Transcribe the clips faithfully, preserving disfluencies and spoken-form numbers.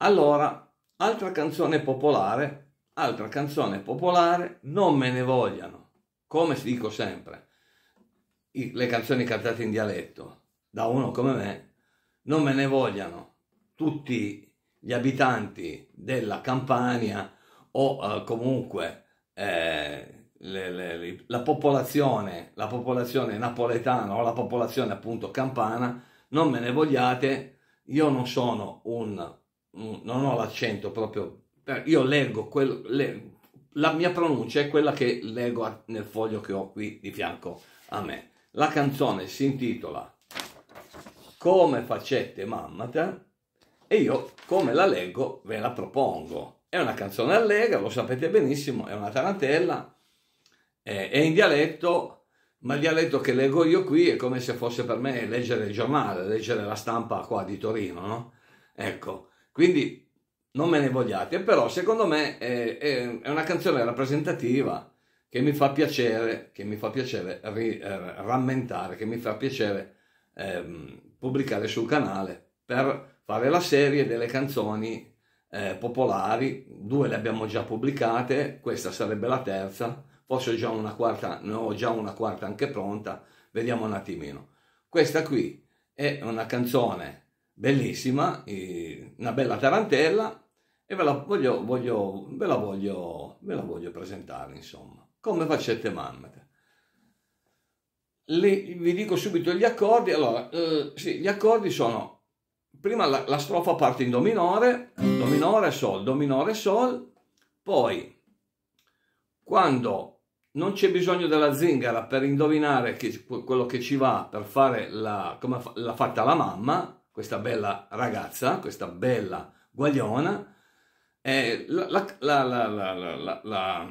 Allora, altra canzone popolare, altra canzone popolare, non me ne vogliano, come si dico sempre, i, le canzoni cantate in dialetto, da uno come me, non me ne vogliano tutti gli abitanti della Campania o eh, comunque eh, le, le, le, la popolazione, la popolazione napoletana o la popolazione appunto campana, non me ne vogliate, io non sono un... non ho l'accento proprio, io leggo, quel, le, la mia pronuncia è quella che leggo nel foglio che ho qui di fianco a me. La canzone si intitola Come facette mammeta e io come la leggo ve la propongo. È una canzone allegra, lo sapete benissimo, è una tarantella, è, è in dialetto, ma il dialetto che leggo io qui è come se fosse per me leggere il giornale, leggere la stampa qua di Torino, no? Ecco. Quindi non me ne vogliate, però secondo me è, è, è una canzone rappresentativa che mi fa piacere, che mi fa piacere ri, eh, rammentare, che mi fa piacere eh, pubblicare sul canale per fare la serie delle canzoni eh, popolari. Due le abbiamo già pubblicate, questa sarebbe la terza, forse già una quarta, ne ho già una quarta anche pronta, vediamo un attimino. Questa qui è una canzone bellissima, una bella tarantella, e ve la voglio, voglio, ve la voglio, ve la voglio presentare, insomma, Come facette mammeta. Le, vi dico subito gli accordi. Allora, eh, sì, gli accordi sono, prima la, la strofa parte in do minore, do minore, sol, do minore, sol, poi quando non c'è bisogno della zingara per indovinare che, quello che ci va per fare la, come l'ha fatta la mamma, questa bella ragazza, questa bella guagliona, eh, la, la, la, la, la, la,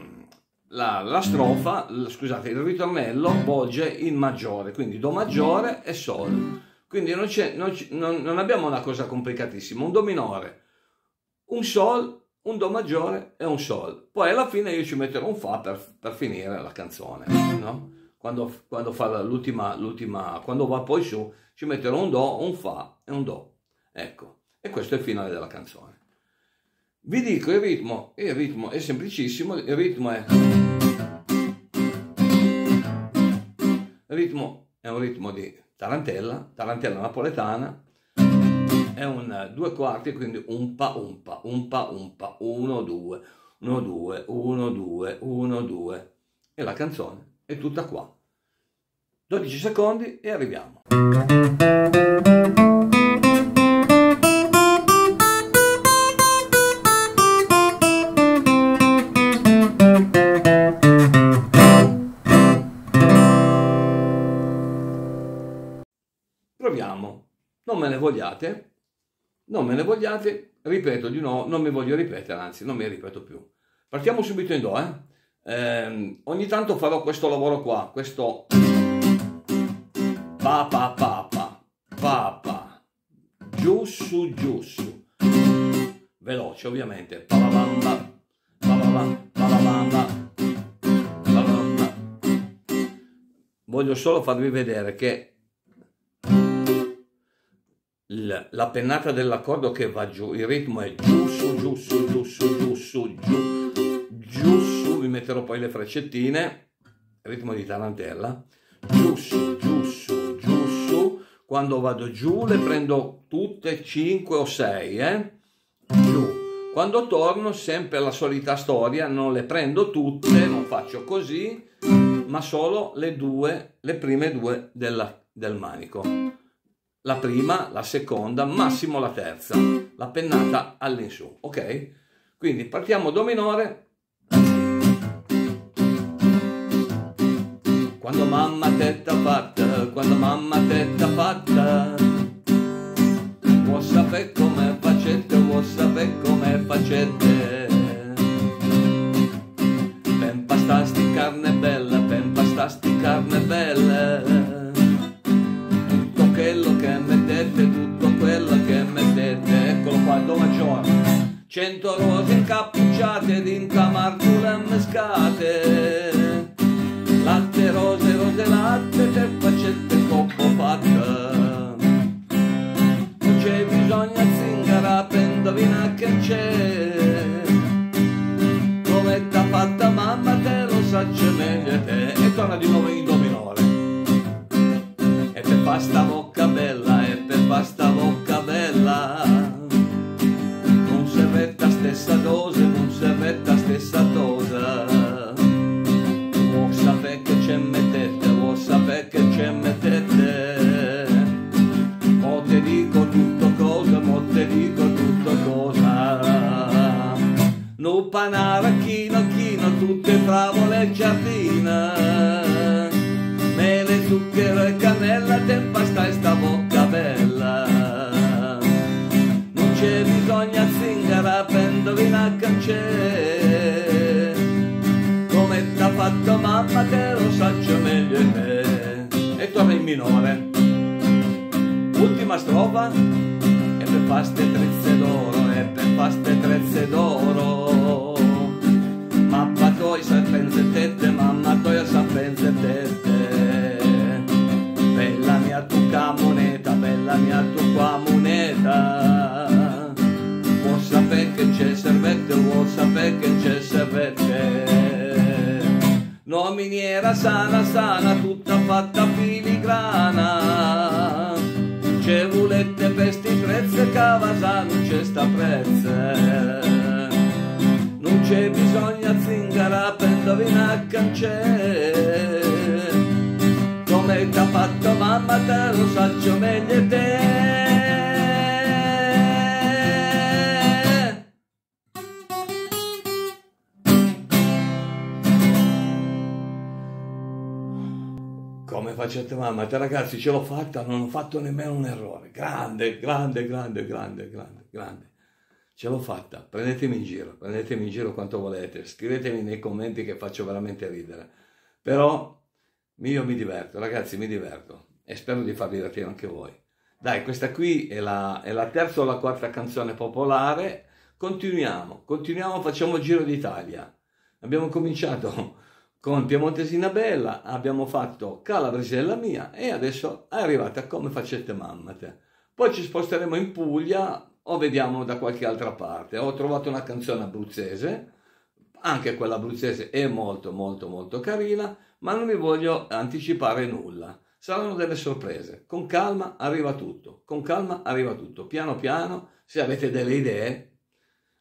la, la strofa, la, scusate, il ritornello volge in maggiore, quindi do maggiore e sol. Quindi non, non, non, non abbiamo una cosa complicatissima, un do minore, un sol, un do maggiore e un sol. Poi alla fine io ci metterò un fa per, per finire la canzone, no? Quando, quando fa l'ultima, l'ultima, quando va poi su, ci metterò un do, un fa e un do. Ecco, e questo è il finale della canzone. Vi dico il ritmo, il ritmo è semplicissimo, il ritmo è... Il ritmo è un ritmo di tarantella, tarantella napoletana, è un due quarti, quindi un pa un pa, un pa un pa, uno due, uno due, uno due, uno due, e la canzone è tutta qua. dodici secondi e arriviamo. Proviamo. Non me ne vogliate, non me ne vogliate, ripeto di nuovo, non mi voglio ripetere, anzi non mi ripeto più. Partiamo subito in do, eh. Eh, ogni tanto farò questo lavoro qua, questo pa pa pa pa pa pa, giù su giù su, veloce ovviamente, pa la bamba pa la bamba pa la bamba pa la bamba. Voglio solo farvi vedere che la pennata dell'accordo che va giù, il ritmo è giù su giù su giù su giù su giù giù su, vi metterò poi le freccettine, ritmo di tarantella, giù su, giù su, giù su, quando vado giù le prendo tutte cinque o sei, eh? Giù, quando torno sempre la solita storia, non le prendo tutte, non faccio così, ma solo le due, le prime due della, del manico, la prima, la seconda, massimo la terza, la pennata all'insù, ok? Quindi partiamo do minore. Quando mamma t'etta fatta, quando mamma t'etta fatta, vuoi sapere come facette, vuoi sapere come facette, per impastare sti carne bella, per impastare sti carne bella, tutto quello che mettete, tutto quello che mettete, eccolo. sabato maggiore. Cento rose incappucciate d'incamartule e mescate, latte, rose, rose, latte, tre faccette coppo fatte. Non c'è bisogno di zingara per indovinare che c'è, come t'ha fatta mamma te lo sa meglio te. E torna di nuovo in do minore. E per pasta bocca bella, e per pasta bocca bella, stessa dose, non servetta stessa cosa. Vuoi sapere che c'è mettete, vuoi sapere che c'è mettete. Mo te dico tutto cosa, mo te dico tutto cosa. Nu panara, chino, chino, tutte favole e giardina. Mele, zucchero e cannella, te impasta e sta bocca bella. Non c'è bisogno di zingara per indovina che c'è, come t'ha fatto mamma te lo sa meglio di me. E torna in minore. Ultima strofa. E per paste trezze d'oro, e per paste trezze d'oro, mamma toia sa penzette, mamma toia sa penzette. Bella mia tu ca moneta, bella mia tu qua moneta. Vuol sapere che c'è servette, vuol sapere che c'è servette. No miniera sana sana, tutta fatta filigrana. C'è volette pesti prezze, cavasa non c'è sta prezze. Non c'è bisogno a zingara per indovinare che c'è. Come t'ha fatto mamma te lo saggio meglio te. Come facette mammeta, ragazzi, ce l'ho fatta, non ho fatto nemmeno un errore. Grande, grande, grande, grande, grande, grande. Ce l'ho fatta. Prendetemi in giro, prendetemi in giro quanto volete. Scrivetemi nei commenti che faccio veramente ridere. Però io mi diverto, ragazzi, mi diverto. E spero di farvi divertire anche voi. Dai, questa qui è la, è la terza o la quarta canzone popolare. Continuiamo, continuiamo, facciamo Giro d'Italia. Abbiamo cominciato con Piemontesina Bella, abbiamo fatto Calabrisella mia e adesso è arrivata Come facette mammeta. Poi ci sposteremo in Puglia o vediamo da qualche altra parte. Ho trovato una canzone abruzzese, anche quella abruzzese è molto molto molto carina, ma non vi voglio anticipare nulla. Saranno delle sorprese. Con calma arriva tutto, con calma arriva tutto, piano piano. Se avete delle idee,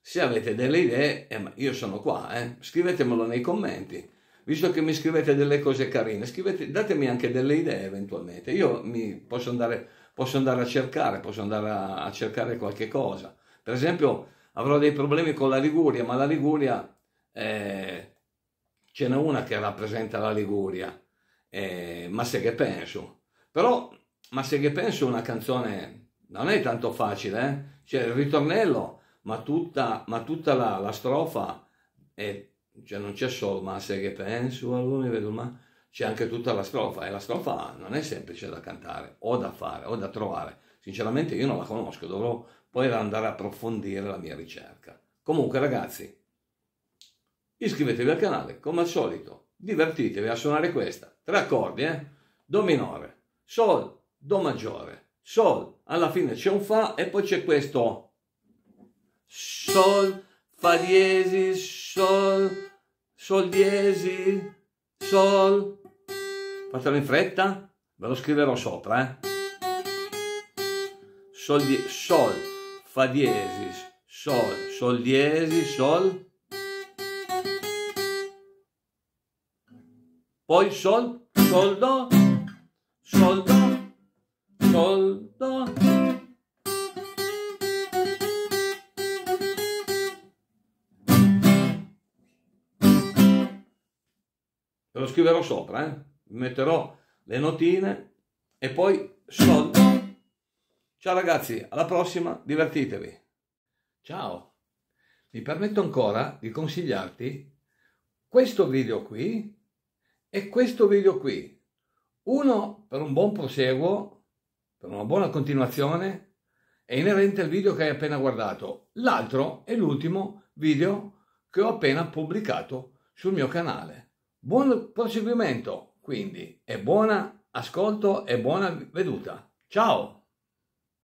se avete delle idee, eh, io sono qua, eh. Scrivetemelo nei commenti. Visto che mi scrivete delle cose carine, scrivete, datemi anche delle idee eventualmente. Io mi posso andare, posso andare a cercare, posso andare a, a cercare qualche cosa. Per esempio avrò dei problemi con la Liguria, ma la Liguria, eh, ce n'è una che rappresenta la Liguria, eh, ma se che penso. Però, ma se che penso una canzone non è tanto facile, eh? Cioè il ritornello, ma tutta, ma tutta la, la strofa è... Cioè non c'è solo ma se che penso allora vedo ma c'è anche tutta la strofa, e la strofa non è semplice da cantare o da fare o da trovare. Sinceramente io non la conosco, dovrò poi andare a approfondire la mia ricerca. Comunque ragazzi, iscrivetevi al canale come al solito, divertitevi a suonare questa, tre accordi, eh? Do minore, sol, do maggiore, sol, alla fine c'è un fa e poi c'è questo sol, fa diesis, sol, sol diesis, sol. Fatelo in fretta, ve lo scriverò sopra, eh. Sol, die, sol, fa diesis, sol, sol diesis, sol. Poi sol, sol do, sol do, sol do. Lo scriverò sopra, eh? Metterò le notine e poi sol. Ciao ragazzi, alla prossima, divertitevi. Ciao, mi permetto ancora di consigliarti questo video qui e questo video qui. Uno per un buon proseguo, per una buona continuazione, è inerente al video che hai appena guardato. L'altro è l'ultimo video che ho appena pubblicato sul mio canale. Buon proseguimento, quindi, e buon ascolto e buona veduta. Ciao!